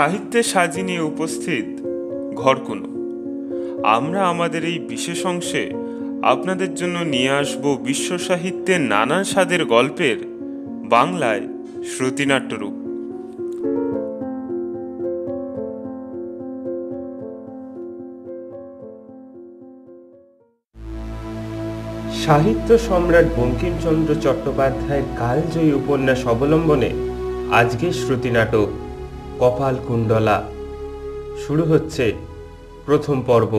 সাহিত্যে সাজি নিয়ে উপস্থিত ঘরকুনো। আমরা আমাদের এই বিশেষ অংশে আপনাদের জন্য নিয়ে আসব বিশ্ব সাহিত্যের নানা স্বাদের গল্পের বাংলায় শ্রুতিনাট্যরূপ। সাহিত্য সম্রাট বঙ্কিমচন্দ্র চট্টোপাধ্যায়ের কালজয়ী উপন্যাস অবলম্বনে আজকের শ্রুতিনাটক কপালকুণ্ডলা শুরু হচ্ছে। প্রথম পর্ব।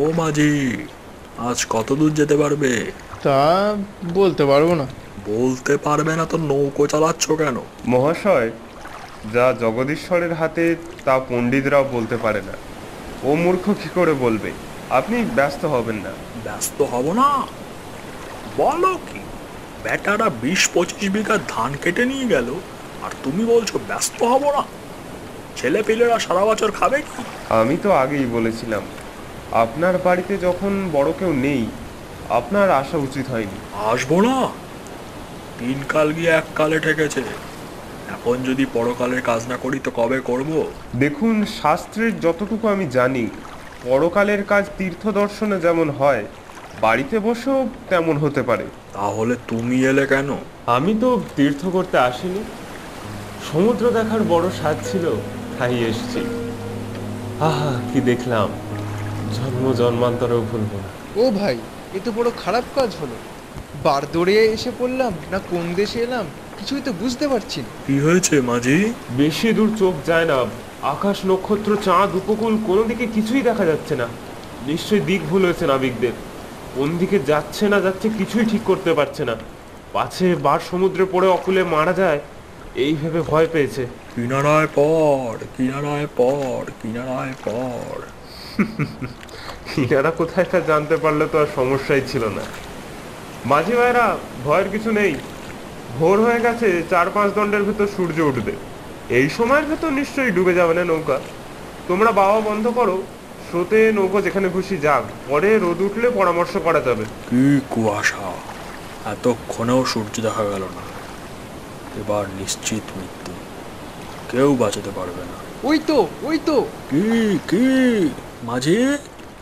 ও মাঝি, আজ কত দূর যেতে পারবে? তা বলতে পারবো না। বলতে পারবে না তো নৌকো চালাচ্ছ কেন? মহাশয়, যা জগদীশ্বরের হাতে তা পণ্ডিতরাও বলতে পারে না, ও মূর্খ কি করে বলবে? আপনি ব্যস্ত হবেন না। ব্যস্ত হব না? বলো কি, ব্যাটারা ২০-২৫ বিঘা ধান কেটে নিয়ে গেল আর তুমি বলছো ব্যস্ত হব না? ছেলে পেলেরা সারা বছর খাবে কি? আমি তো আগেই বলেছিলাম, আপনার বাড়িতে যখন বড় কেউ নেই আপনার আসা উচিত হয়নি। আসবো না? তিনকাল গিয়ে এককালে ঠেকেছে। এখন যদি পরকালের কাজ না করি তো কবে করব? দেখুন, শাস্ত্রের যতটুকু আমি জানি, পরকালের কাজ তীর্থ দর্শনে যেমন হয়, বাড়িতে বসেও তেমন হতে পারে। তাহলে তুমি এলে কেন? আমি তো তীর্থ করতে আসিনি, সমুদ্র দেখার বড় স্বাদ ছিল তাই এসেছি। আহা, কি দেখলাম, জন্ম জন্মান্তরেও ভুলব না। ও ভাই, এ তো বড় খারাপ কাজ হলো। বারদরে এসে পড়লাম না কোন দেশে এলাম কিছুই তো বুঝতে পারছি না। কি হয়েছে মাঝি? বেশি দূর চোখ যায় না, আকাশ, নক্ষত্র, চাঁদ, উপকূল কোনো দিকে কিছুই দেখা যাচ্ছে না। নিশ্চয়ই দিক ভুল হয়েছে নাবিকদের। কোন দিকে যাচ্ছে না যাচ্ছে কিছুই ঠিক করতে পারছে না। পাছে বার সমুদ্রে পড়ে অকুলে মারা যায় এই ভেবে ভয় পেয়েছে। কিনারায় পড়, কিনারায় পড়, কিনারায় পড়। কিনারা কোথায় তা জানতে পারলে তো আর সমস্যাই ছিল না। মাঝি ভাইরা, ভয়ের কিছু নেই। ভোর হয়ে গেছে, ৪-৫ দণ্ডের ভেতর সূর্য উঠবে। এই সময়ের ভেতর নিশ্চয়ই ডুবে যাবে না নৌকা। তোমরা বাবা বন্ধ করো, স্রোতে নৌকা যেখানে খুশি যাক, পরে রোদ উঠলে পরামর্শ করা যাবে। কি কুয়াশা! এতক্ষণেও সূর্য দেখা গেল না। এবার নিশ্চিত মৃত্যু, কেউ বাঁচাতে পারবে না। ওই তো, ওই তো! কি কি মাঝি,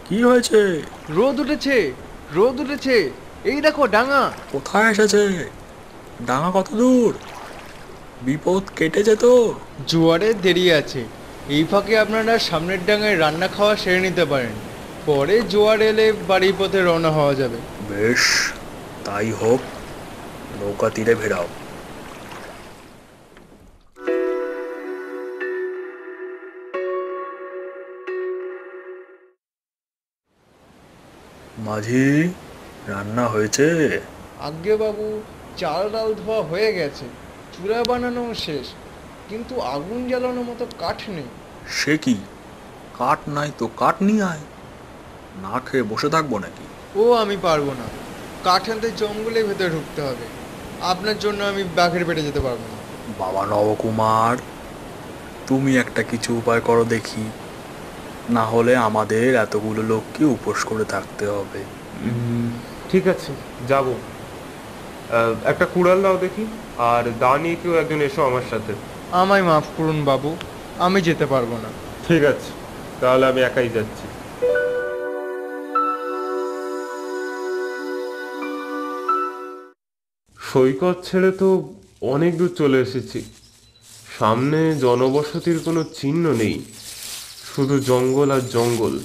কি হয়েছে? রোদ উঠেছে, রোদ উঠেছে। এই দেখো ডাঙা। কোথায় এসেছে? ডাঙা কত দূর? বিপদ কেটেছে তো? জোয়ারে দেরি আছে, এই ফাঁকে আপনারা সামনের ডাঙায় রান্না খাওয়া সেরে নিতে পারেন, পরে জোয়ার এলে বাড়ির পথে রওনা হওয়া যাবে। বেশ, তাই হোক। নৌকা তীরে ভেড়াও। মাঝি, রান্না হয়েছে? আজ্ঞে বাবু, চাল ডাল ধোয়া হয়ে গেছে, চুলা বানানো শেষ, কিন্তু আগুন জ্বালানোর মতো কাঠ নেই। সে কি, কাঠ নাই তো কাঠ নিয়ে আয়। না খেয়ে বসে থাকবো নাকি? ও আমি পারবো না, কাঠ আনতে জঙ্গলের ভেতরে ঢুকতে হবে। আপনার জন্য আমি বাঘের পেটে যেতে পারবো না। বাবা নবকুমার, তুমি একটা কিছু উপায় করো দেখি, না হলে আমাদের এতগুলো লোককে উপোস করে থাকতে হবে। ঠিক আছে, যাব। একটা কুড়াল দাও দেখি, আর দা নিয়ে কেউ একজন এসো আমার সাথে। আমায় মাফ করুন বাবু, আমি যেতে পারবো না। ঠিক আছে, তাহলে আমি একাই যাচ্ছি। সৈকত ছেড়ে তো অনেক দূর চলে এসেছি। সামনে জনবসতির কোনো চিহ্ন নেই, শুধু জঙ্গল আর জঙ্গল।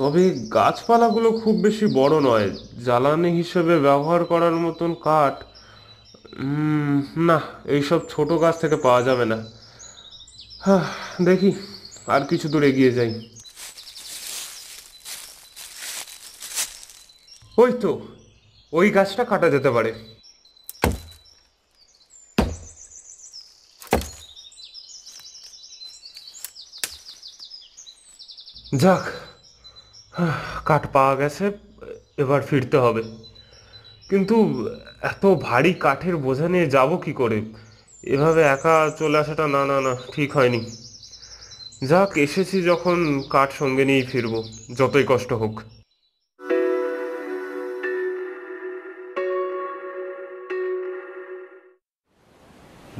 তবে গাছপালাগুলো খুব বেশি বড় নয়, জ্বালানি হিসেবে ব্যবহার করার মতন কাঠ না, এইসব ছোট গাছ থেকে পাওয়া যাবে না। হ্যাঁ, দেখি আর কিছু দূর এগিয়ে যাই। ওই তো, ওই গাছটা কাটা যেতে পারে। যাক, কাঠ পাওয়া গেছে, এবার ফিরতে হবে। কিন্তু এত ভারী কাঠের বোঝা নিয়ে যাব কি করে? এভাবে একা চলে আসাটা না না না ঠিক হয়নি। যাক, এসেছি যখন কাঠ সঙ্গে নিয়েই ফিরবো, যতই কষ্ট হোক।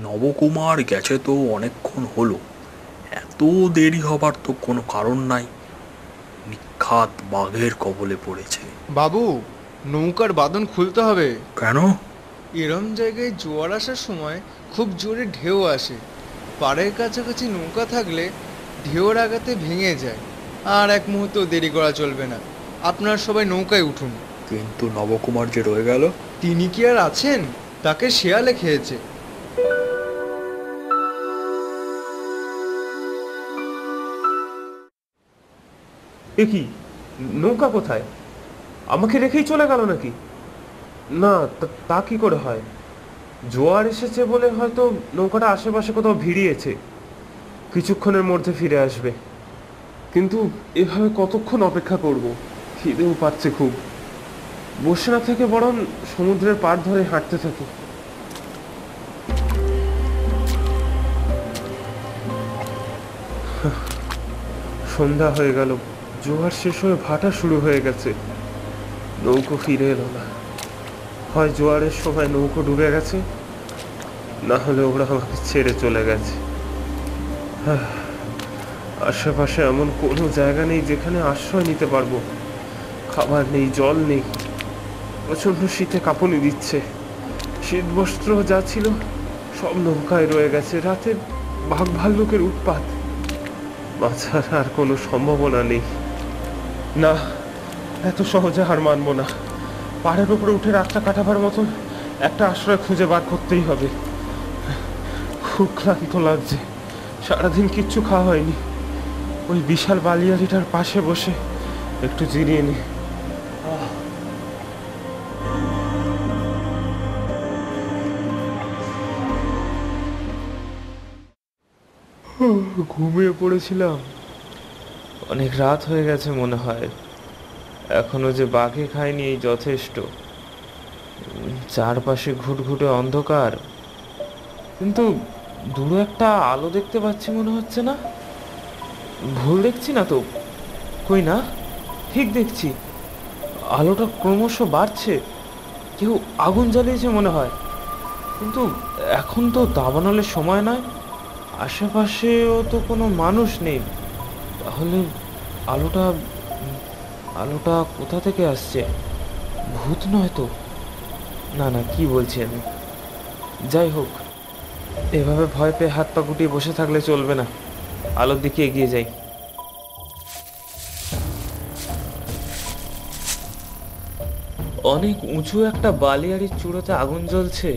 নবকুমার গেছে তো অনেকক্ষণ হলো, এত দেরি হবার তো কোনো কারণ নাই। নিখাত বাঘের কবলে পড়েছে। বাবু, নৌকার বাঁধন খুলতে হবে। কেন? এরম জায়গায় জোয়ার আসার সময় খুব জোরে ঢেউ আসে, পাড়ের কাছাকাছি নৌকা থাকলে ঢেউর আঘাতে ভেঙে যায়। আর এক মুহূর্ত দেরি করা চলবে না, আপনার সবাই নৌকায় উঠুন। কিন্তু নবকুমার যে রয়ে গেল, তিনি কি আর আছেন? তাকে শেয়ালে খেয়েছে। এ কি, নৌকা কোথায়? আমাকে রেখেই চলে গেল নাকি? না, তা কি করে হয়? জোয়ার এসেছে বলে হয়তো নৌকাটা আশেপাশে কোথাও ভিড়িয়েছে, কিছুক্ষণের মধ্যে ফিরে আসবে। কিন্তু এভাবে কতক্ষণ অপেক্ষা করব? খিদেও পাচ্ছে খুব। বসে না থেকে বরং সমুদ্রের পাড় ধরে হাঁটতে থাকি। সন্ধ্যা হয়ে গেল, জোয়ার শেষ হয়ে ভাটা শুরু হয়ে গেছে। নৌকো ফিরে এলো না। হয় জোয়ারের সময় নৌকো ডুবে গেছে, না হলে ওরা আমাকে ছেড়ে চলে গেছে। আশেপাশে এমন কোনো জায়গা নেই যেখানে আশ্রয় নিতে পারবো। খাবার নেই, জল নেই, প্রচণ্ড শীতে কাঁপুনি দিচ্ছে। শীত বস্ত্র যা ছিল সব নৌকায় রয়ে গেছে। রাতে ভাগ ভাল্লুকের উৎপাত, বাঁচার আর কোনো সম্ভাবনা নেই। না, এত সহজে হার মানব না। পাহাড়ের উপরে উঠে রাতটা কাটাবার মতন একটা আশ্রয় খুঁজে বার করতেই হবে। খুব ক্লান্ত লাগছে, সারাদিন কিচ্ছু খাওয়া হয়নি। ওই বিশাল বালিয়ারিটার পাশে বসে একটু জিরিয়ে নি। ঘুমিয়ে পড়েছিলাম, অনেক রাত হয়ে গেছে মনে হয়। এখনো যে বাঘে খায়নি এই যথেষ্ট। চারপাশে ঘুটঘুটে অন্ধকার, কিন্তু দূরে একটা আলো দেখতে পাচ্ছি মনে হচ্ছে। না, ভুল দেখছি না তো? কই না, ঠিক দেখছি। আলোটা ক্রমশ বাড়ছে। কেউ আগুন জ্বালিয়েছে মনে হয়, কিন্তু এখন তো দাবানলের সময় নয়। আশেপাশেও তো কোনো মানুষ নেই। তাহলে আলোটা কোথা থেকে আসছে? ভূত নয় তো? না না, কি বলছি আমি। যাই হোক, এভাবে ভয় পেয়ে হাত পা গুটিয়ে বসে থাকলে চলবে না, আলোর দিকে এগিয়ে যাই। অনেক উঁচু একটা বালিয়াড়ির চূড়াতে আগুন জ্বলছে।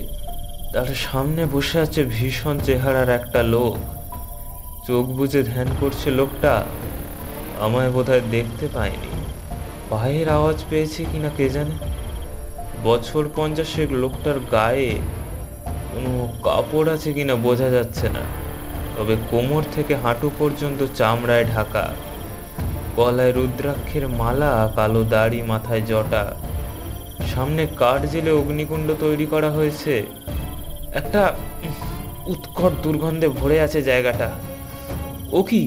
তার সামনে বসে আছে ভীষণ চেহারার একটা লোক। চোখ বুজে ধ্যান করছে লোকটা। আমায় বোধহয় দেখতে পায়নি, পায়ের আওয়াজ পেয়েছে কিনা কে জানে। বছর 50-এর লোকটার গায়ে কোনো কাপড় আছে কিনা বোঝা যাচ্ছে না, তবে কোমর থেকে হাঁটু পর্যন্ত চামড়ায় ঢাকা। গলায় রুদ্রাক্ষের মালা, কালো দাড়ি, মাথায় জটা। সামনে কাঠ জ্বেলে অগ্নিকুণ্ড তৈরি করা হয়েছে। একটা উৎকট দুর্গন্ধে ভরে আছে জায়গাটা। ও কি,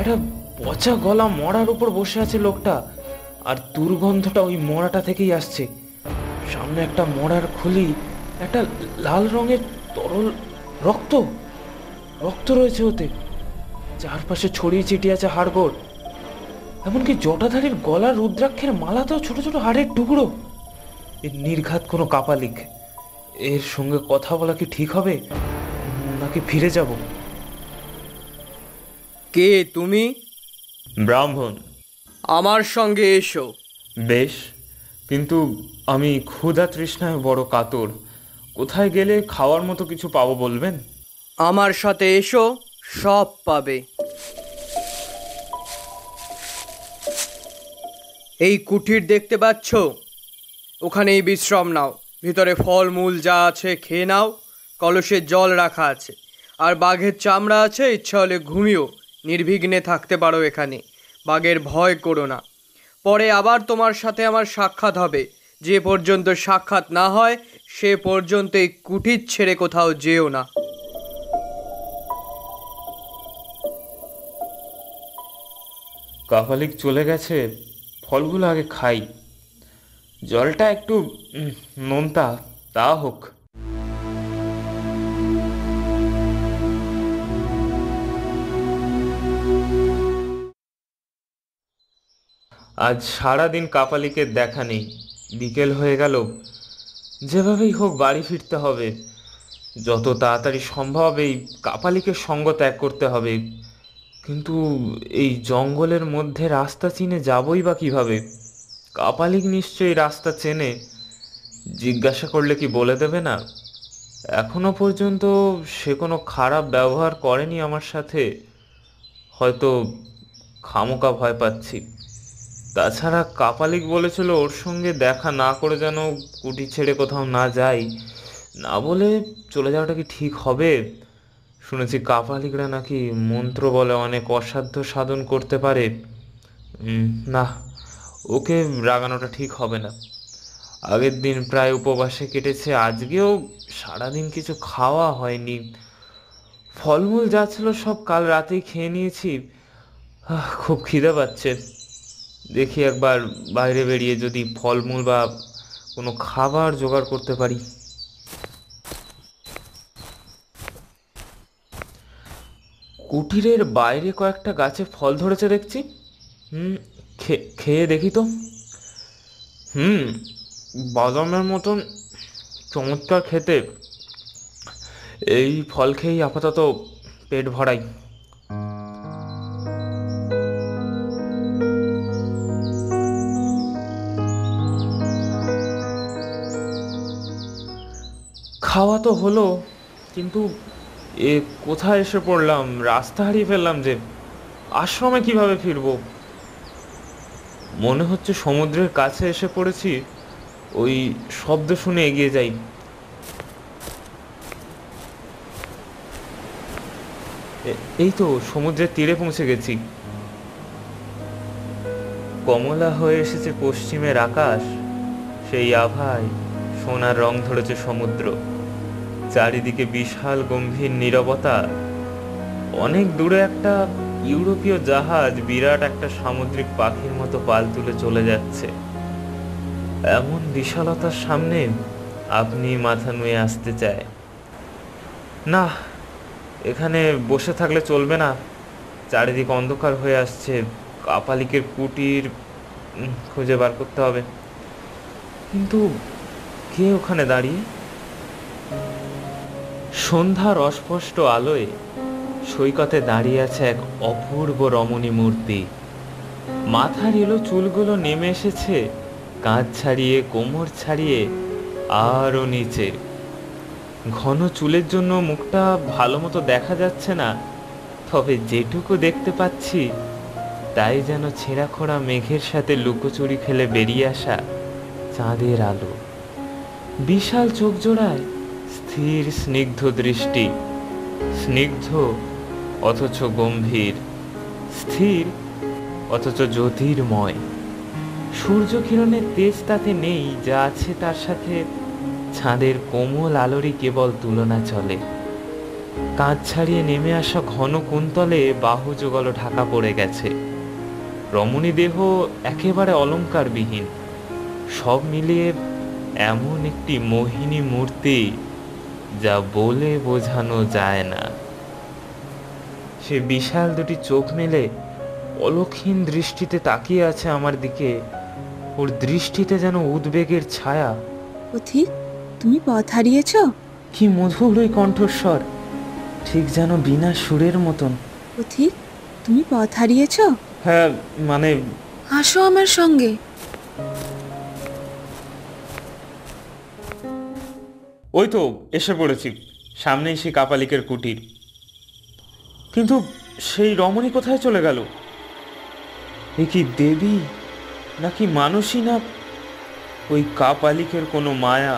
একটা পচা গলা মরার উপর বসে আছে লোকটা, আর দুর্গন্ধটা ওই মরাটা থেকেই আসছে। সামনে একটা মরার খুলি, একটা লাল রঙের তরল রক্ত রয়েছে ওতে। চারপাশে ছড়িয়ে ছিটিয়ে আছে হাড়গোড়, এমনকি জটাধারীর গলা, রুদ্রাক্ষের মালাতেও ছোট ছোট হাড়ের টুকরো। এর নির্ঘাত কোনো কাপালিক। এর সঙ্গে কথা বলা কি ঠিক হবে, নাকি ফিরে যাব? কে তুমি? ব্রাহ্মণ। আমার সঙ্গে এসো। বেশ, কিন্তু আমি ক্ষুধা তৃষ্ণায় বড় কাতর। কোথায় গেলে খাওয়ার মতো কিছু পাবো বলবেন? আমার সাথে এসো, সব পাবে। এই কুটির দেখতে পাচ্ছ? ওখানেই বিশ্রাম নাও। ভিতরে ফলমূল যা আছে খেয়ে নাও। কলসে জল রাখা আছে, আর বাঘের চামড়া আছে। ইচ্ছা হলে ঘুমিও, নির্বিঘ্নে থাকতে পারো এখানে। বাঘের ভয় করো না। পরে আবার তোমার সাথে আমার সাক্ষাৎ হবে। যে পর্যন্ত সাক্ষাৎ না হয়, সে পর্যন্ত এই কুটির ছেড়ে কোথাও যেও না। কাপালিক চলে গেছে, ফলগুলো আগে খাই। জলটা একটু নোনতা, তা হোক। आज सारा दिन कापालिके देखा नहीं। बिकेल हो गेल, যেভাবেই হোক বাড়ি ফিরতে হবে। যত তাড়াতাড়ি সম্ভব এই কাপালিকের সঙ্গ ত্যাগ করতে হবে। কিন্তু এই জঙ্গলের মধ্যে রাস্তা চিনে যাবই বা কিভাবে? কাপালিক নিশ্চয়ই রাস্তা চেনে। জিজ্ঞাসা করলে কি বলে দেবে না? এখনো পর্যন্ত সে কোনো খারাপ ব্যবহার করেনি আমার সাথে, হয়তো খামোকা ভয় পাচ্ছি। তাছাড়া কাপালিক বলেছিল ওর সঙ্গে দেখা না করে যেন কুটি ছেড়ে কোথাও না যাই। না বলে চলে যাওয়াটা কি ঠিক হবে? শুনেছি কাপালিকরা নাকি মন্ত্র বলে অনেক অসাধ্য সাধন করতে পারে। না, ওকে রাগানোটা ঠিক হবে না। আগের দিন প্রায় উপবাসে কেটেছে, আজকেও সারাদিন কিছু খাওয়া হয়নি। ফলমূল যা ছিল সব কাল রাতেই খেয়ে নিয়েছি। খুব খিদে পাচ্ছে, দেখি একবার বাইরে বেরিয়ে যদি ফলমূল বা কোনো খাবার জোগাড় করতে পারি। কুটিরের বাইরে কয়েকটা গাছে ফল ধরেছে দেখছি। খেয়ে দেখি তো। বাদামের মতন চমৎকার খেতে। এই ফল খেয়েই আপাতত পেট ভরাই। খাওয়া তো হলো, কিন্তু এ কোথায় এসে পড়লাম? রাস্তা হারিয়ে ফেললাম যে। আশ্রমে কিভাবে ফিরব? মনে হচ্ছে সমুদ্রের কাছে এসে পড়েছি। ওই শব্দ শুনে এগিয়ে যাই। এই তো সমুদ্রের তীরে পৌঁছে গেছি। কমলা হয়ে এসেছে পশ্চিমের আকাশ, সেই আভায় সোনার রং ধরেছে সমুদ্র। চারিদিকে বিশাল গম্ভীর নীরবতা। অনেক দূরে একটা ইউরোপীয় জাহাজ বিরাট একটা সামুদ্রিক পাখির মতো পাল তুলে চলে যাচ্ছে। এমন বিশালতার সামনে আপনি মাথা নুয়ে আসতে চায় না। এখানে বসে থাকলে চলবে না। চারিদিক অন্ধকার হয়ে আসছে। কাপালিকের কুটির খুঁজে বার করতে হবে। কিন্তু কে ওখানে দাঁড়িয়ে? সন্ধ্যার অস্পষ্ট আলোয় সৈকতে দাঁড়িয়ে আছে এক অপূর্ব রমণী মূর্তি। মাথার এলো চুলগুলো নেমে এসেছে কাঁধ ছাড়িয়ে, কোমর ছাড়িয়ে আরও নিচে। ঘন চুলের জন্য মুখটা ভালো মতো দেখা যাচ্ছে না, তবে যেটুকু দেখতে পাচ্ছি তাই যেন ছেঁড়াখোড়া মেঘের সাথে লুকোচুরি খেলে বেরিয়ে আসা চাঁদের আলো। বিশাল চোখ জোড়ায় স্থির স্নিগ্ধ দৃষ্টি, স্নিগ্ধ অথচ গম্ভীর, স্থির অথচ জ্যোতির্ময়। সূর্য কিরণের তেজ তাতে নেই, যা আছে তার সাথে ছাদের কোমল আলোরই কেবল তুলনা চলে। কাঁধ ছাড়িয়ে নেমে আসা ঘন কুন্তলে বাহু যুগল ঢাকা পড়ে গেছে। রমণী দেহ একেবারে অলঙ্কারবিহীন। সব মিলিয়ে এমন একটি মোহিনী মূর্তি যা বলে বোঝানো যায় না। সে বিশাল দুটি চোখ মেলে অলক্ষীন দৃষ্টিতে তাকিয়ে আছে আমার দিকে। ওর দৃষ্টিতে যেন উদ্বেগের ছায়া। পথিক, তুমি পথ হারিয়েছ? কি মধুর ওই কণ্ঠস্বর, ঠিক যেন বিনা সুরের মতন। পথিক, তুমি পথ হারিয়েছ? হ্যাঁ, মানে। আসো আমার সঙ্গে। ওই তো এসে পড়েছি, সামনেই সেই কাপালিকের কুটির। কিন্তু সেই রমণী কোথায় চলে গেল? এ কি দেবী নাকি মানুষই, না ওই কাপালিকের কোনো মায়া?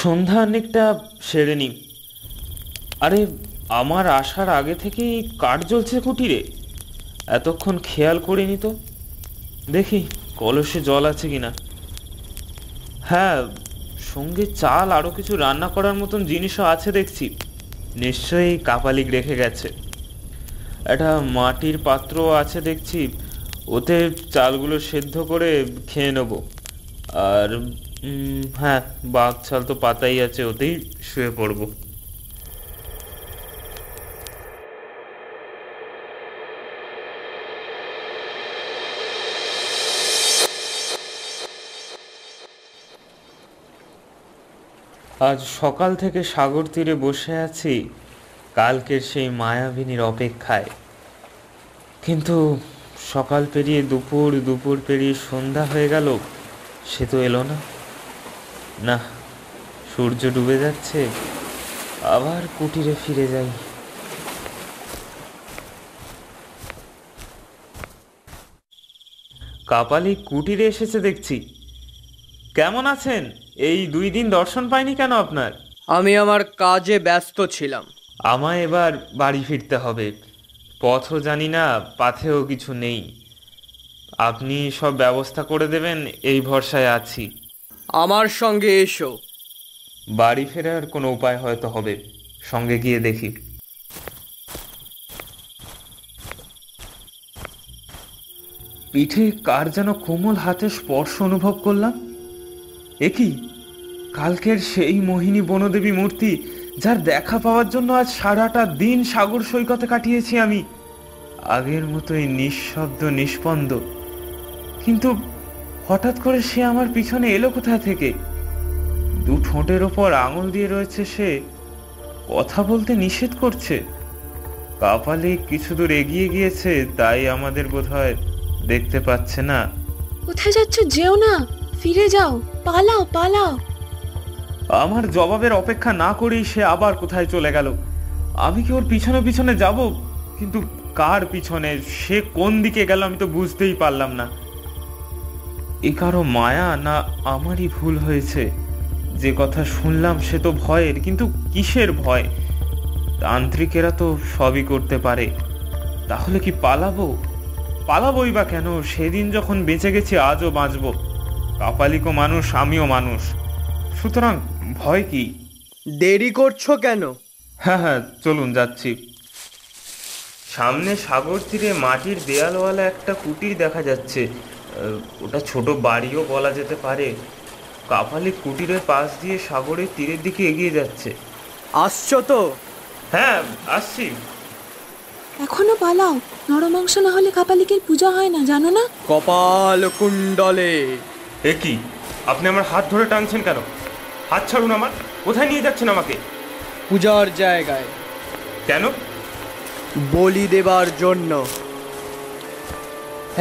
সন্ধ্যা অনেকটা সেরে নি। আরে, আমার আসার আগে থেকেই কাঠ জ্বলছে কুটিরে, এতক্ষণ খেয়াল করিনি তো। দেখি কলসে জল আছে কিনা। হ্যাঁ, সঙ্গে চাল, আরও কিছু রান্না করার মতন জিনিসও আছে দেখছি। নিশ্চয়ই কাপালিক রেখে গেছে। একটা মাটির পাত্র আছে দেখছি, ওতে চালগুলো সেদ্ধ করে খেয়ে নেব। আর হ্যাঁ, বাঘ চাল তো পাতাই আছে, ওতেই শুয়ে পড়ব। आज सकाल थेके सागर तीरे बसे आछि कालकेर सेई मायाबिनीर अपेक्षाय। किन्तु सकाल पेरिये दुपुर, दुपुर पेरिये सन्ध्या हये गेल, से तो एलो ना। ना, सूर्य डूबे जाच्छे, आबार कुटीरे फिरे जाई। कापाली कुटीरे एसेছে দেখছি। কেমন আছেন? এই দুই দিন দর্শন পাইনি কেন আপনার? আমি আমার কাজে ব্যস্ত ছিলাম। আমায় এবার বাড়ি ফিরতে হবে। পথও জানি না, পথেও কিছু নেই। আপনি সব ব্যবস্থা করে দেবেন এই ভরসায় আছি। আমার সঙ্গে এসো। বাড়ি ফেরার কোনো উপায় হয়তো হবে, সঙ্গে গিয়ে দেখি। পিঠে কার যেন কোমল হাতে স্পর্শ অনুভব করলাম। একই কালকের সেই মোহিনী বনদেবী মূর্তি, যার দেখা পাওয়ার জন্য আজ সারাটা দিন সাগর সৈকতে কাটিয়েছি আমি। আগের মতোই নিঃশব্দ নিস্পন্দ, কিন্তু হঠাৎ করে সে আমার পিছনে এলো কোথা থেকে। দু ঠোঁটের ওপর আঙুল দিয়ে রয়েছে সে, কথা বলতে নিষেধ করছে। কাপালি কিছু দূর এগিয়ে গিয়েছে, তাই আমাদের বোধহয় দেখতে পাচ্ছে না। কোথায় যাচ্ছ? যেও না, ফিরে যাও, পালাও পালাও। আমার জবাবের অপেক্ষা না করেই সে আবার কোথায় চলে গেল। আমি কি ওর পিছনে পিছনে যাব? কিন্তু কার পিছনে, সে কোন দিকে গেল আমি তো বুঝতেই পারলাম না। এ কারো মায়া না আমারই ভুল হয়েছে? যে কথা শুনলাম সে তো ভয়ের, কিন্তু কিসের ভয়? তান্ত্রিকেরা তো সবই করতে পারে, তাহলে কি পালাবো? পালাবই বা কেন? সেদিন যখন বেঁচে গেছি আজও বাঁচব। কাপালিকও মানুষ, আমিও মানুষ, সুতরাং ভয় কি? দেরি করছো কেন? হ্যাঁ হ্যাঁ চলুন যাচ্ছি। সামনে সাগর তীরে মাটির দেয়ালওয়ালা একটা কুটির দেখা যাচ্ছে, ওটা ছোট বাড়িও বলা যেতে পারে। কাপালি কুটিরের পাশ দিয়ে সাগরের তীরের দিকে এগিয়ে যাচ্ছে। আসছো তো? হ্যাঁ আসছি। এখনো পালাও, নরমাংস না হলে কাপালিকের পূজা হয় না জানো না? কপাল কুণ্ডলে। এ কি, আপনি আমার হাত ধরে টানছেন কেন? হাত ছাড়ুন আমার। কোথায় নিয়ে যাচ্ছেন আমাকে? পূজার জায়গায়। কেন? বলি দেবার জন্য।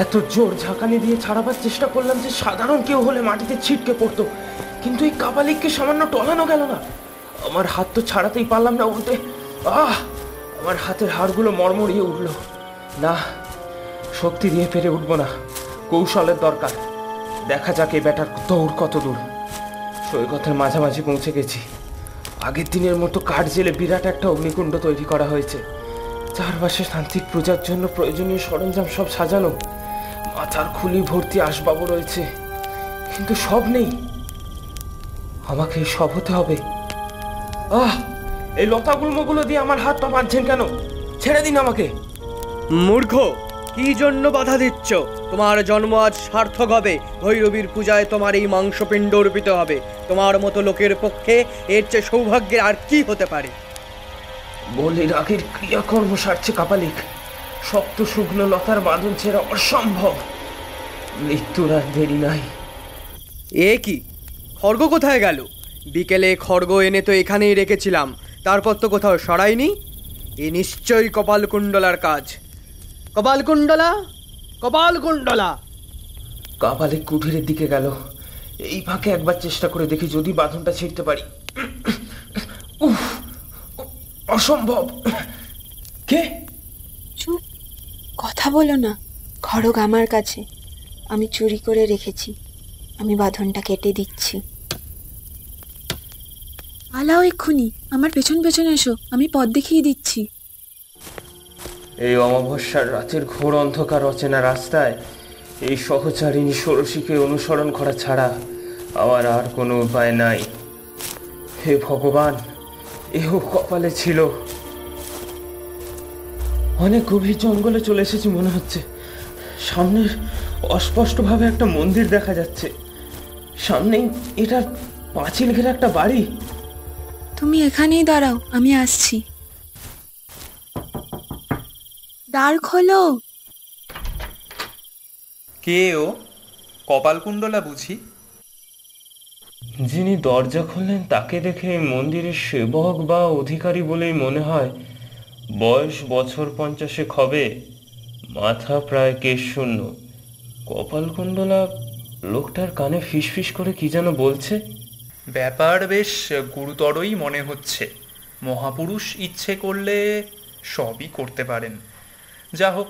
এত জোর ঝাঁকানি দিয়ে ছাড়াবার চেষ্টা করলাম যে সাধারণ কেউ হলে মাটিতে ছিটকে পড়তো, কিন্তু এই কাপালিককে সামান্য টলানো গেল না। আমার হাত তো ছাড়াতেই পারলাম না, উল্টে আহ আমার হাতের হাড়গুলো মরমরিয়ে উঠল। না, শক্তি দিয়ে পেরে উঠবো না, কৌশলের দরকার। দেখা যাক এই ব্যাটার দৌড় কত দূর। সৈকতের মাঝামাঝি পৌঁছে গেছি। আগের দিনের মতো কাঠ জেলে বিরাট একটা অগ্নিকুণ্ড তৈরি করা হয়েছে। চারপাশে শান্তিক পূজার জন্য প্রয়োজনীয় সরঞ্জাম সব সাজানো, মাথার খুলি ভর্তি আসবাবও রয়েছে, কিন্তু সব নেই। আমাকে সব হতে হবে। আহ, এই লতা গুল্মগুলো দিয়ে আমার হাত পা বাঁধছেন কেন? ছেড়ে দিন আমাকে। মূর্খ, কি জন্য বাধা দিচ্ছ? তোমার জন্ম আজ সার্থক হবে। ভৈরবীর পূজায় তোমার এই মাংসপিণ্ড অর্পিত হবে। তোমার মতো লোকের পক্ষে এর চেয়ে সৌভাগ্যের আর কি হতে পারে? বলির আগের ক্রিয়াকর্ম সারছে কাপালিক। শক্ত শুকনো লতার বাঁধন ছেড়া অসম্ভব। মৃত্যুর আর দেরি নাই। এ কি, খড়গ কোথায় গেল? বিকেলে খড়গ এনে তো এখানেই রেখেছিলাম, তারপর তো কোথাও সরাইনি। এ নিশ্চয়ই কপালকুণ্ডলার কাজ। কপালকুণ্ডলা, কপালকুণ্ডলা। কাপালিক কুঠিরের দিকে গেল। এই ফাঁকে একবার চেষ্টা করে দেখি যদি বাঁধনটা ছিঁড়তে পারি। উফ, অসম্ভব। কে? চুপ, কথা বলো না। খড়গ আমার কাছে, আমি চুরি করে রেখেছি। আমি বাঁধনটা কেটে দিচ্ছি। আলাও এক্ষুনি, আমার পেছন পেছন এসো, আমি পথ দেখিয়ে দিচ্ছি। এই অমাবস্যার রাতের ঘোর অন্ধকার অচেনা রাস্তায় এই সহচারিণী ষোড়শীকে অনুসরণ করা ছাড়া আমার আর কোনো উপায় নাই। হে ভগবান, এও কপালে ছিল। অনেক গভীর জঙ্গলে চলে এসেছি মনে হচ্ছে। সামনে অস্পষ্টভাবে একটা মন্দির দেখা যাচ্ছে, সামনেই এটার পাঁচিল ঘেরা একটা বাড়ি। তুমি এখানেই দাঁড়াও, আমি আসছি। দ্বার খোলো। কে ও? কপালকুণ্ডলা বুঝি? যিনি দরজা খুললেন তাকে দেখে মন্দিরের সেবক বা অধিকারী বলেই মনে হয়। বয়স বছর 50 হবে, মাথা প্রায় কেশ শূন্য, কপালকুণ্ডলা। লোকটার কানে ফিসফিস করে কি যেন বলছে। ব্যাপার বেশ গুরুতরই মনে হচ্ছে। মহাপুরুষ ইচ্ছে করলে সবই করতে পারেন। যা হোক,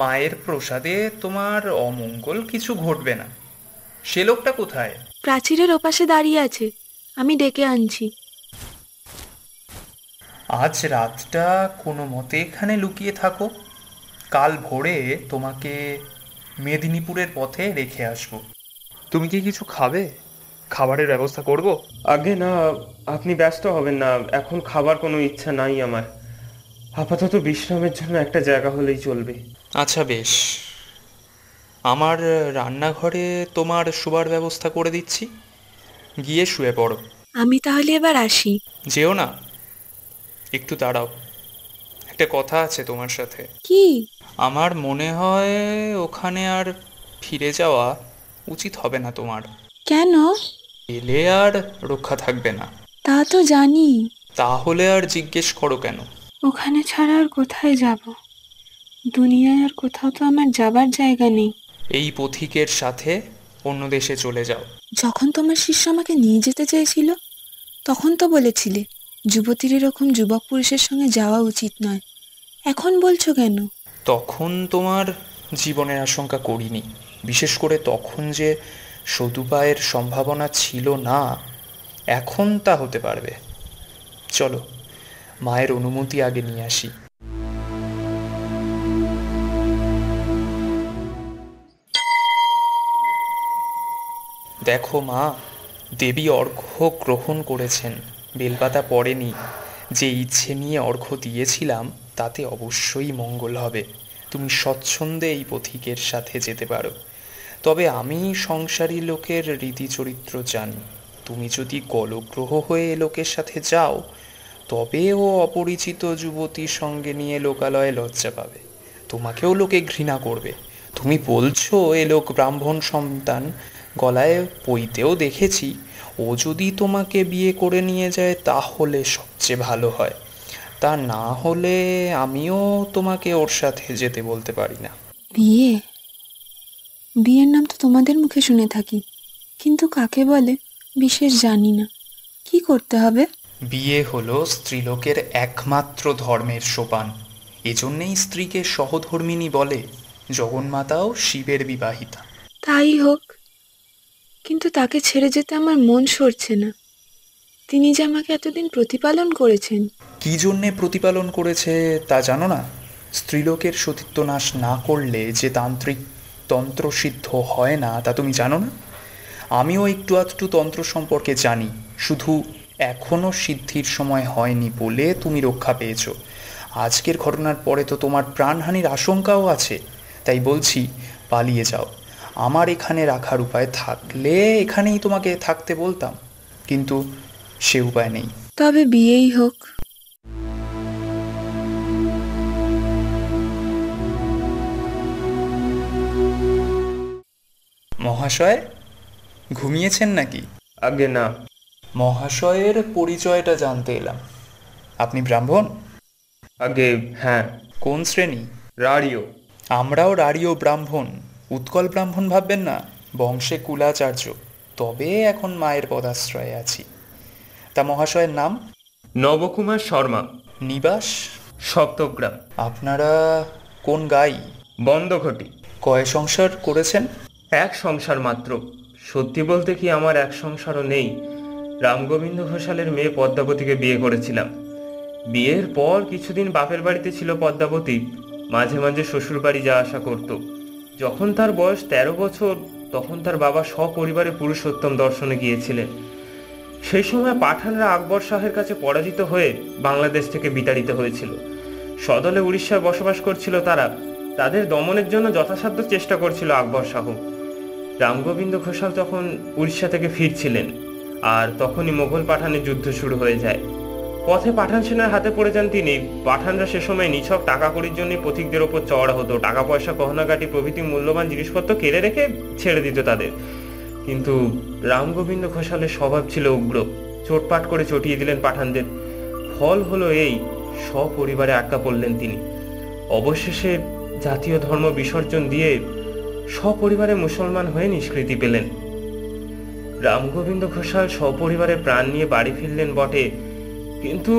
মায়ের প্রসাদে তোমার অমঙ্গল কিছু ঘটবে না। সে লোকটা কোথায়? প্রাচীরের ওপাশে দাঁড়িয়ে আছে, আমি ডেকে আনছি। আজ রাতটা কোনো মতে এখানে লুকিয়ে থাকো, কাল ভোরে তোমাকে মেদিনীপুরের পথে রেখে আসবো। তুমি কি কিছু খাবে? খাবারের ব্যবস্থা করব? আগে না, আপনি ব্যস্ত হবেন না, এখন খাবার কোনো ইচ্ছা নাই আমার। আপাতত বিশ্রামের জন্য একটা জায়গা হলেই চলবে। আচ্ছা বেশ, আমার রান্নাঘরে তোমার শোবার ব্যবস্থা করে দিচ্ছি, গিয়ে শুয়ে পড়ো। আমি তাহলে এবার আসি। যেও না, একটু দাঁড়াও, একটা কথা আছে তোমার সাথে। কি? আমার মনে হয় ওখানে আর ফিরে যাওয়া উচিত হবে না তোমার। কেন? এলে আর রক্ষা থাকবে না। তা তো জানি। তাহলে আর জিজ্ঞেস করো কেন? ওখানে ছাড়া আর কোথায় যাব? দুনিয়ায় আর কোথাও তো আমার যাবার জায়গা নেই। এই পথিকের সাথে অন্য দেশে চলে যাও। যখন তোমার শিষ্য আমাকে নিয়ে যেতে চেয়েছিল তখন তো বলেছিলে যুবতীর এরকম যুবক পুরুষের সঙ্গে যাওয়া উচিত নয়, এখন বলছো কেন? তখন তোমার জীবনের আশঙ্কা করিনি, বিশেষ করে তখন যে সদুপায়ের সম্ভাবনা ছিল না, এখন তা হতে পারবে। চলো, মায়ের অনুমতি আগে নিয়ে আসি। দেখো মা, দেবী অর্ঘ্য গ্রহণ করেছেন, বেলপাতা পড়েনি। যে ইচ্ছে নিয়ে অর্ঘ্য দিয়েছিলাম তাতে অবশ্যই মঙ্গল হবে। তুমি স্বচ্ছন্দে এই পথিকের সাথে যেতে পারো। তবে আমি সংসারী লোকের রীতিচরিত্র জানি। তুমি যদি গলগ্রহ হয়ে এ লোকের সাথে যাও তবে ও অপরিচিত যুবতী সঙ্গে নিয়ে লোকালয়ে লজ্জা পাবে, তোমাকেও লোকে ঘৃণা করবে। তুমি বলছো এ লোক ব্রাহ্মণ সন্তান, গলায় পইতেও দেখেছি। ও যদি তোমাকে বিয়ে করে নিয়ে যায় তাহলে সবচেয়ে ভালো হয়, তা না হলে আমিও তোমাকে ওর সাথে যেতে বলতে পারি না। বিয়ে? বিয়ের নাম তো তোমাদের মুখে শুনে থাকি, কিন্তু কাকে বলে বিশেষ জানি না। কি করতে হবে? বিয়ে হলো স্ত্রীলোকের একমাত্র ধর্মের সোপান, এজন্যেই স্ত্রীকে সহধর্মিণী বলে। জগন্মাতাও শিবের বিবাহিতা। তাই হোক, কিন্তু তাকে ছেড়ে যেতে আমার মন সরছে না। তিনি যে আমাকে এতদিন প্রতিপালন করেছেন। কি জন্যে প্রতিপালন করেছে তা জানো না? স্ত্রীলোকের সতীত্ব নাশ না করলে যে তান্ত্রিক তন্ত্র সিদ্ধ হয় না তা তুমি জানো না? আমিও একটু আধটু তন্ত্র সম্পর্কে জানি, শুধু এখনও সিদ্ধির সময় হয়নি বলে তুমি রক্ষা পেয়েছ। আজকের ঘটনার পরে তো তোমার প্রাণহানির আশঙ্কাও আছে, তাই বলছি পালিয়ে যাও। আমার এখানে রাখার উপায় থাকলে এখানেই তোমাকে থাকতে বলতাম, কিন্তু সে উপায় নেই। তবে বিয়েই হোক। মহাশয়, ঘুমিয়েছেন নাকি? আগে না। মহাশয়ের পরিচয়টা জানতে এলাম। আপনি ব্রাহ্মণ? আগে হ্যাঁ। কোন শ্রেণী? রাড়িও। আমরাও রাড়িও ব্রাহ্মণ, উৎকল ব্রাহ্মণ ভাববেন না, বংশে কুলাচার্য, তবে এখন মায়ের পদাশ্রয়ে আছি। তা মহাশয়ের নাম? নবকুমার শর্মা। নিবাস? সপ্তগ্রাম। আপনারা কোন গাই? বন্ধঘটি। কয় সংসার করেছেন? এক সংসার মাত্র। সত্যি বলতে কি আমার এক সংসারও নেই। রামগোবিন্দ ঘোষালের মেয়ে পদ্মাবতীকে বিয়ে করেছিলাম। বিয়ের পর কিছুদিন বাপের বাড়িতে ছিল পদ্মাবতী, মাঝে মাঝে শ্বশুর বাড়ি যা আসা করত। যখন তার বয়স 13 বছর তখন তার বাবা সপরিবারে পুরুষোত্তম দর্শনে গিয়েছিলেন। সেই সময় পাঠানরা আকবর শাহের কাছে পরাজিত হয়ে বাংলাদেশ থেকে বিতাড়িত হয়েছিল। সদলে উড়িষ্যায় বসবাস করছিল তারা। তাদের দমনের জন্য যথাসাধ্য চেষ্টা করছিল আকবর শাহ। রামগোবিন্দ ঘোষাল তখন উড়িষ্যা থেকে ফিরছিলেন, আর তখনই মোগল পাঠানের যুদ্ধ শুরু হয়ে যায়। পথে পাঠান সেনার হাতে পড়ে যান তিনি। পাঠানরা সে সময় নিছক টাকা কড়ির জন্য পথিকদের ওপর চড়া হতো। টাকা পয়সা, গহনাগাটি প্রভৃতি মূল্যবান জিনিসপত্র কেড়ে রেখে ছেড়ে দিত তাদের। किन्तु রামগোবিন্দ ঘোষালের स्वभाव छिल उग्र चोटपाट करे चटिए दिलेन पाठानदेर फल हलो एई सपरिवारे आटका पड़लेन तिनि अवशेषे जातीय धर्म विसर्जन दिए सपरिवारे मुसलमान हये निष्कृति पेलेन। রামগোবিন্দ ঘোষাল सपरिवारे प्राण निये बाड़ी फिरलेन बटे किन्तु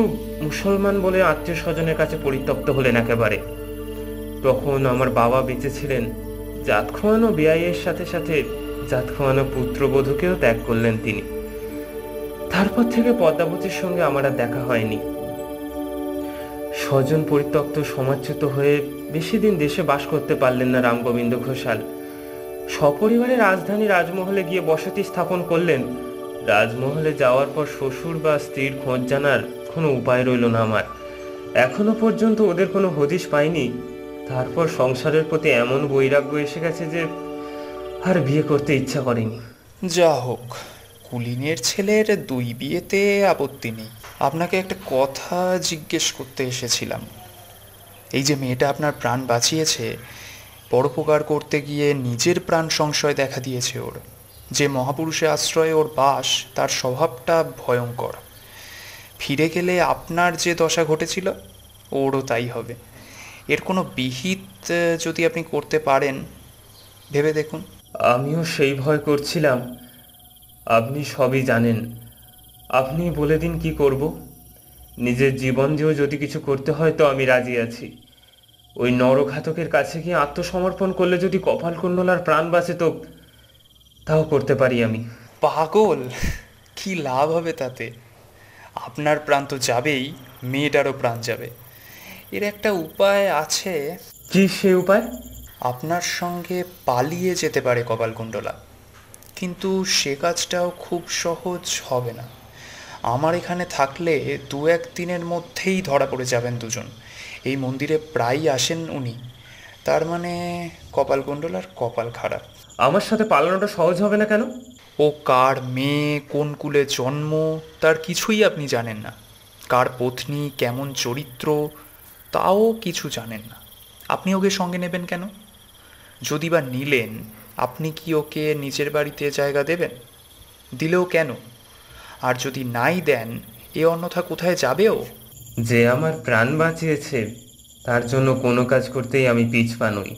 मुसलमान बोले आत्मीय स्वजनेर काछे परित्यक्त हलेन एकेबारे। तखन आमार बाबा बेंचे छिलेन जात खावानो बियायेर साथे साथे जात खावानो पुत्रबधूकेও त्याग करलेन तिनि। তারপর থেকে পদ্মাবতীর সঙ্গে আমার আর দেখা হয়নি। স্বজন পরিত্যক্ত সমাজচ্যুত হয়ে বেশি দিন দেশে বাস করতে পারলেন না রামগোবিন্দ ঘোষাল। সপরিবারে রাজধানী রাজমহলে গিয়ে বসতি স্থাপন করলেন। রাজমহলে যাওয়ার পর শ্বশুর বা স্ত্রীর খোঁজ জানার কোনো উপায় রইল না আমার। এখনো পর্যন্ত ওদের কোনো হদিশ পাইনি। তারপর সংসারের প্রতি এমন বৈরাগ্য এসে গেছে যে আর বিয়ে করতে ইচ্ছা করেনি। যা হোক, কুলিনের ছেলের দুই বিয়েতে আপত্তি নেই। আপনাকে একটা কথা জিজ্ঞেস করতে এসেছিলাম। এই যে মেয়েটা আপনার প্রাণ বাঁচিয়েছে, পরোপকার করতে গিয়ে নিজের প্রাণ সংশয় দেখা দিয়েছে ওর। যে মহাপুরুষে আশ্রয়ে ওর বাস, তার স্বভাবটা ভয়ঙ্কর। ফিরে গেলে আপনার যে দশা ঘটেছিল ওরও তাই হবে। এর কোনো বিহিত যদি আপনি করতে পারেন ভেবে দেখুন। আমিও সেই ভয় করছিলাম। আপনি সবই জানেন, আপনি বলে দিন কি করব। নিজের জীবন দিয়েও যদি কিছু করতে হয় তো আমি রাজি আছি। ওই নরঘাতকের কাছে গিয়ে আত্মসমর্পণ করলে যদি কপালকুণ্ডলার প্রাণ বাঁচে তো তাও করতে পারি আমি। পাগল, কি লাভ হবে তাতে? আপনার প্রাণ তো যাবেই, মেয়েটারও প্রাণ যাবে। এর একটা উপায় আছে। কি সে উপায়? আপনার সঙ্গে পালিয়ে যেতে পারে কপালকুণ্ডলা, কিন্তু সে কাজটাও খুব সহজ হবে না। আমার এখানে থাকলে দু এক দিনের মধ্যেই ধরা পড়ে যাবেন দুজন। এই মন্দিরে প্রায়ই আসেন উনি, তার মানে কপালকুণ্ডলার কপাল খারাপ। আমার সাথে পালানোটা সহজ হবে না কেন? ও কার মেয়ে, কোন কুলে জন্ম, তার কিছুই আপনি জানেন না। কার পত্নী, কেমন চরিত্র, তাও কিছু জানেন না। আপনি ওকে সঙ্গে নেবেন কেন? যদি বা নিলেন, আপনি কি ওকে নিজের বাড়িতে জায়গা দেবেন? দিলেও কেন? আর যদি নাই দেন, এ অন্যথা কোথায় যাবে ও? যে আমার প্রাণ বাঁচিয়েছে তার জন্য কোনো কাজ করতেই আমি পিছপা নই।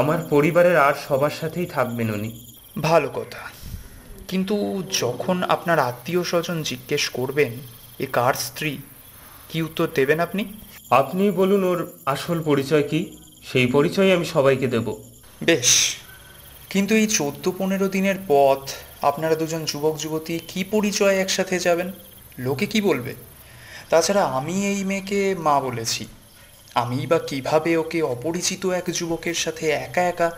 আমার পরিবারের আর সবার সাথেই থাকবেন উনি। ভালো কথা, কিন্তু যখন আপনার আত্মীয় স্বজন জিজ্ঞেস করবেন এ কার স্ত্রী, কি উত্তর দেবেন আপনি? আপনি বলুন ওর আসল পরিচয় কি, সেই পরিচয় আমি সবাইকে দেব। বেশ, কিন্তু এই 14-15 দিনের পথ আপনারা দুজন যুবক যুবতী কি পরিচয় একসাথে যাবেন? লোকে কি বলবে? তাছাড়া আমি এই মেয়েকে মা বলেছি, আমি বা কিভাবে ওকে অপরিচিত এক যুবকের সাথে একা একা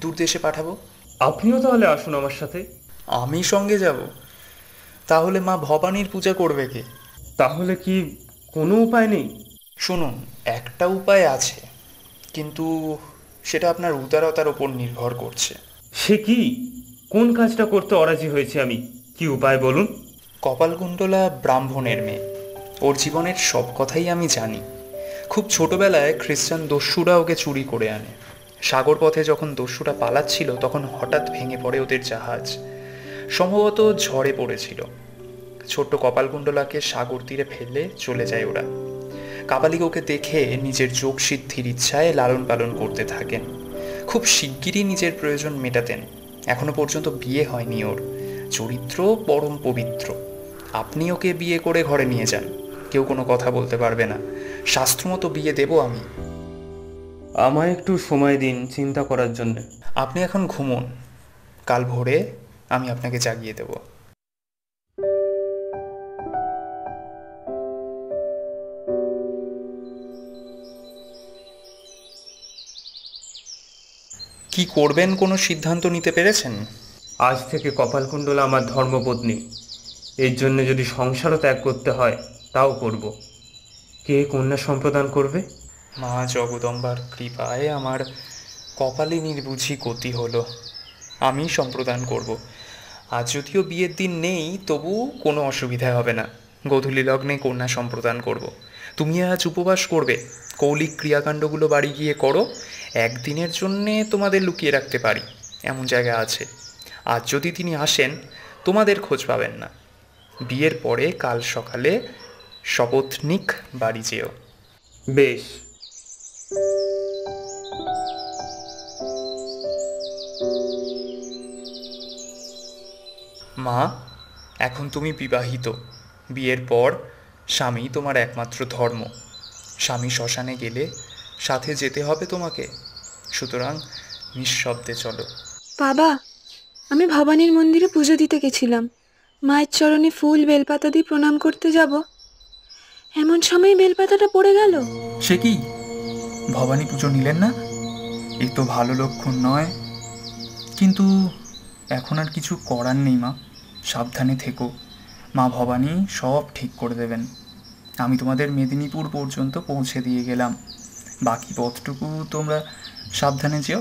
দূরদেশে পাঠাবো? আপনিও তাহলে আসুন আমার সাথে। আমি সঙ্গে যাব? তাহলে মা ভবানীর পূজা করবে কে? তাহলে কি কোনো উপায় নেই? শুনুন, একটা উপায় আছে, কিন্তু সেটা আপনার উদারতার উপর নির্ভর করছে। সে কি? কোন কাজটা করতে অরাজি হয়েছে আমি? কি উপায় বলুন। কপালকুণ্ডলা ব্রাহ্মণের মেয়ে, ওর জীবনের সব কথাই আমি জানি। খুব ছোটবেলায় খ্রিস্টান দস্যুরা ওকে চুরি করে আনে। সাগর পথে যখন দস্যুরা পালাচ্ছিল তখন হঠাৎ ভেঙে পড়ে ওদের জাহাজ, সম্ভবত ঝড়ে পড়েছিল। ছোট্ট কপালকুণ্ডলাকে সাগর তীরে ফেলে চলে যায় ওরা। কাপালিক ওকে দেখে নিজের যোগ সিদ্ধির ইচ্ছায় লালন পালন করতে থাকেন। খুব শিগগিরই নিজের প্রয়োজন মেটাতেন। এখনো পর্যন্ত বিয়ে হয়নি ওর। চরিত্র পরম পবিত্র। আপনি ওকে বিয়ে করে ঘরে নিয়ে যান, কেউ কোনো কথা বলতে পারবে না। শাস্ত্রমতো বিয়ে দেব আমি। আমায় একটু সময় দিন চিন্তা করার জন্য। আপনি এখন ঘুমুন, কাল ভোরে আমি আপনাকে জাগিয়ে দেব। কি করবেন কোনো সিদ্ধান্ত নিতে পেরেছেন? আজ থেকে কপালকুণ্ডলা আমার ধর্মপত্নী। এর জন্য যদি সংসারও ত্যাগ করতে হয় তাও করব। কে কন্যা সম্প্রদান করবে? মা জগদম্বার কৃপায় আমার কপালে নির্বুঝি গতি হলো। আমি সম্প্রদান করব। আজ যদিও বিয়ের দিন নেই, তবু কোনো অসুবিধা হবে না। গোধূলি লগ্নে কন্যা সম্প্রদান করব। তুমি আজ উপবাস করবে। কৌলিক ক্রিয়াকাণ্ডগুলো বাড়ি গিয়ে করো। একদিনের জন্যে তোমাদের লুকিয়ে রাখতে পারি, এমন জায়গা আছে। आज यदि तिनी आसेन तोमादेर खोज पाबेन ना। बियेर परे काल सकाले शपथनिक बाड़ी जेओ। बेश। मा, एखन तुमी विवाहित, बियेर पर स्वामी तोमार एकमात्र धर्म। स्वामी शशाने गेले साथे जेते होबे तोमाके, सुतरां निःशब्दे चलो। बाबा, आमी भवानीर मंदिरे पूजो दिते गेछिलाम, मायेर चरणे फुल बेलपाता दिये प्रणाम करते जाब, एमन समय बेलपाताटा पड़े गेल। से कि भवानी पूजो निलेन ना? ए तो भालो लक्षण नय, किन्तु एखन आर किछु करार नेই। मा साबधाने থেকো, मा भवानी सब ठीक करे देबेन। आमी तोमादेर मेदिनीपुर पर्यन्त पौঁছে दिये गेलाम, बाकी पथटुकु तोमरा साबधाने যেও,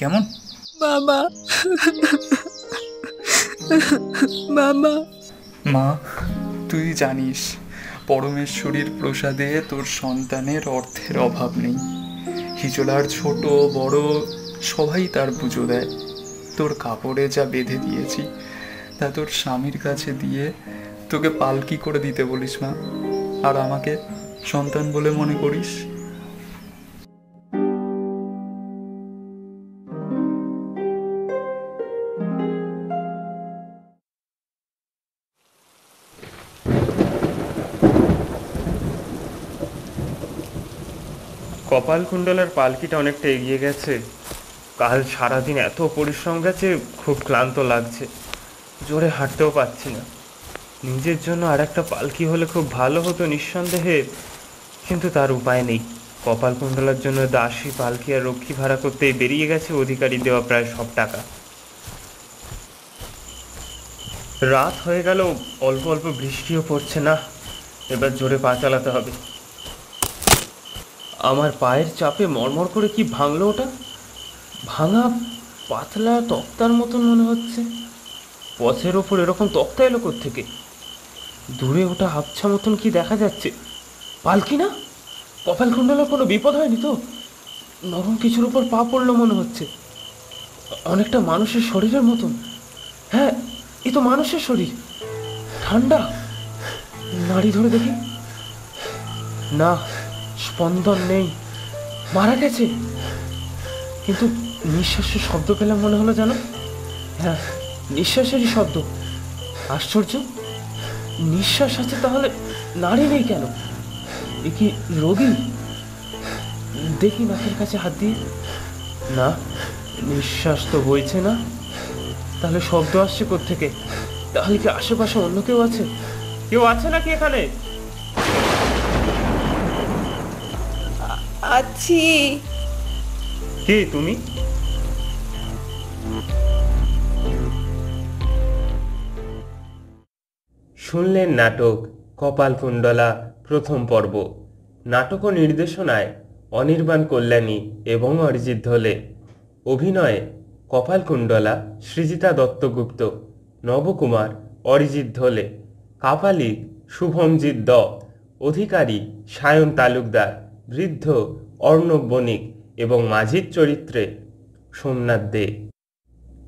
কেমন? बाबा बाबा। मा, तुई जानिस परमेश्वरीर प्रसादे तोर सन्तानेर अर्थेर अभाव नेই। हिजोलार छोट बड़ सबाই तार पुजो দেয়। तोर कापड़े जा बेधे दिएছি তা তোর স্বামীর কাছে দিয়ে তোকে পালকি করে দিতে বলিস মা, আর আমাকে সন্তান বলে মনে করিস। কপালকুণ্ডলার পালকিটা অনেকটা এগিয়ে গেছে। কাল সারাদিন এত পরিশ্রম গেছে, খুব ক্লান্ত লাগছে, জোরে হাঁটতেও পাচ্ছি না। নিজের জন্য আর একটা পালকি হলে খুব ভালো হতো নিঃসন্দেহে, কিন্তু তার উপায় নেই। কপালকুণ্ডলার জন্য দাসী, পালকি আর রক্ষী ভাড়া করতেই বেরিয়ে গেছে অধিকারী দেওয়া প্রায় সব টাকা। রাত হয়ে গেল, অল্প অল্প বৃষ্টিও পড়ছে না। এবার জোরে পা চালাতে হবে। আমার পায়ের চাপে মরমর করে কি ভাঙলো ওটা? ভাঙা পাতলা তক্তার মতন মনে হচ্ছে। পথের ওপর এরকম তক্তা এলো কোত্থেকে? দূরে ওটা হাবছা মতন কি দেখা যাচ্ছে? পালকি না? কপালকুণ্ডলার কোনো বিপদ হয়নি তো? নরম কিছুর ওপর পা পড়লো মনে হচ্ছে, অনেকটা মানুষের শরীরের মতন। হ্যাঁ, এ তো মানুষের শরীর। ঠান্ডা। নাড়ি ধরে দেখি, না, স্পন্দন নেই। মারা গেছে। কিন্তু নিঃশ্বাসের শব্দ পেলাম মনে হলো জানো। হ্যাঁ, নিঃশ্বাসেরই শব্দ। আশ্চর্য, নিঃশ্বাস আছে, তাহলে নাড়ি নেই কেন? এ কি রোগী? দেখি নাকের কাছে হাত দিয়ে, না, নিঃশ্বাস তো বইছে না। তাহলে শব্দ আসছে কোত্থেকে? তাহলে কি আশেপাশে অন্য কেউ আছে? কেউ আছে নাকি এখানে? আছি। কে তুমি? শুনলেন নাটক কপালকুণ্ডলা প্রথম পর্ব। নাটক ও নির্দেশনায় অনির্বাণ কল্যাণী এবং অরিজিৎ ধলে। অভিনয়ে কপালকুণ্ডলা সৃজিতা দত্ত গুপ্ত, নবকুমার অরিজিৎ ধলে, কাপালিক শুভমজিত দ, অধিকারী সয়ন তালুকদার, বৃদ্ধ অর্ণব বণিক এবং মাঝির চরিত্রে সোমনাথ দে।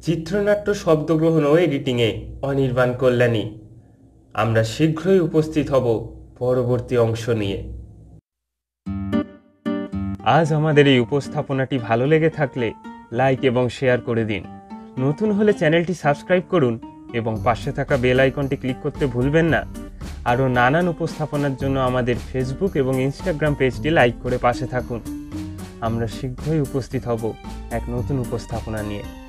চিত্রনাট্য, শব্দগ্রহণ ও এডিটিংয়ে অনির্বাণ কল্যাণী। আমরা শীঘ্রই উপস্থিত হব পরবর্তী অংশ নিয়ে। আজ আমাদের এই উপস্থাপনাটি ভালো লেগে থাকলে লাইক এবং শেয়ার করে দিন। নতুন হলে চ্যানেলটি সাবস্ক্রাইব করুন এবং পাশে থাকা বেল আইকনটি ক্লিক করতে ভুলবেন না। আরও নানান উপস্থাপনার জন্য আমাদের ফেসবুক এবং ইনস্টাগ্রাম পেজটি লাইক করে পাশে থাকুন। আমরা শীঘ্রই উপস্থিত হব এক নতুন উপস্থাপনা নিয়ে।